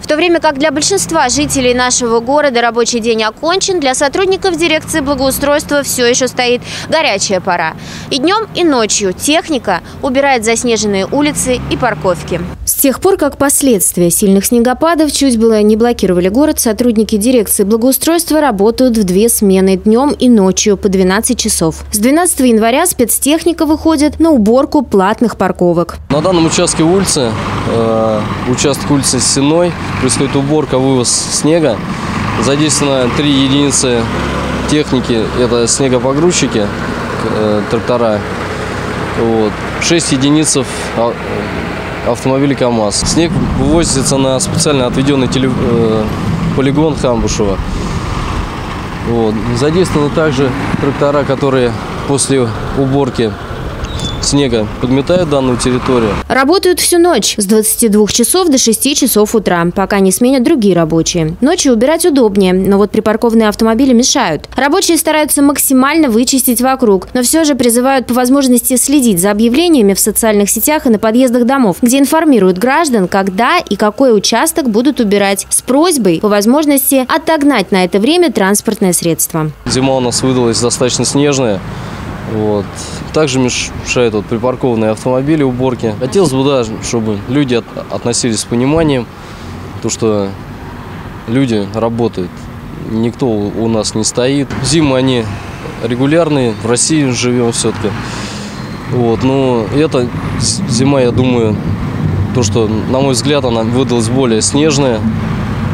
В то время как для большинства жителей нашего города рабочий день окончен, для сотрудников дирекции благоустройства все еще стоит горячая пора. И днем, и ночью техника убирает заснеженные улицы и парковки. С тех пор, как последствия сильных снегопадов чуть было не блокировали город, сотрудники дирекции благоустройства работают в две смены днем и ночью по 12 часов. С 12 января спецтехника выходит на уборку платных парковок. На данном участке улицы, участок улицы Сенной, происходит уборка, вывоз снега. Задействовано 3 единицы техники, это снегопогрузчики, трактора, 6 единиц автомобилей КамАЗ. Снег вывозится на специально отведенный полигон Хамбушева. Задействованы также трактора, которые после уборки снега подметают данную территорию. Работают всю ночь с 22 часов до 6 часов утра, пока не сменят другие рабочие. Ночью убирать удобнее, но вот припаркованные автомобили мешают. Рабочие стараются максимально вычистить вокруг, но все же призывают по возможности следить за объявлениями в социальных сетях и на подъездах домов, где информируют граждан, когда и какой участок будут убирать, с просьбой по возможности отогнать на это время транспортное средство. Зима у нас выдалась достаточно снежная. Также мешают припаркованные автомобили уборки. Хотелось бы, чтобы люди относились с пониманием, то, что люди работают. Никто у нас не стоит. Зимы они регулярные, в России живем все-таки. Но эта зима, я думаю, то, что, на мой взгляд, она выдалась более снежная,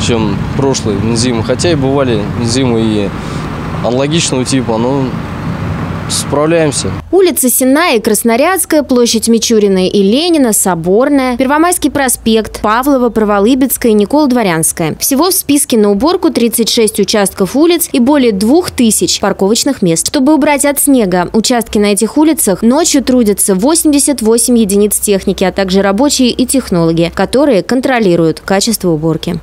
чем прошлые зимы. Хотя и бывали зимы и аналогичного типа, но справляемся. Улицы Сенная и Краснорядская, площадь Мичуриной и Ленина, Соборная, Первомайский проспект, Павлова, Праволыбецкая и Никола Дворянская. Всего в списке на уборку 36 участков улиц и более 2000 парковочных мест. Чтобы убрать от снега участки на этих улицах, ночью трудятся 88 единиц техники, а также рабочие и технологи, которые контролируют качество уборки.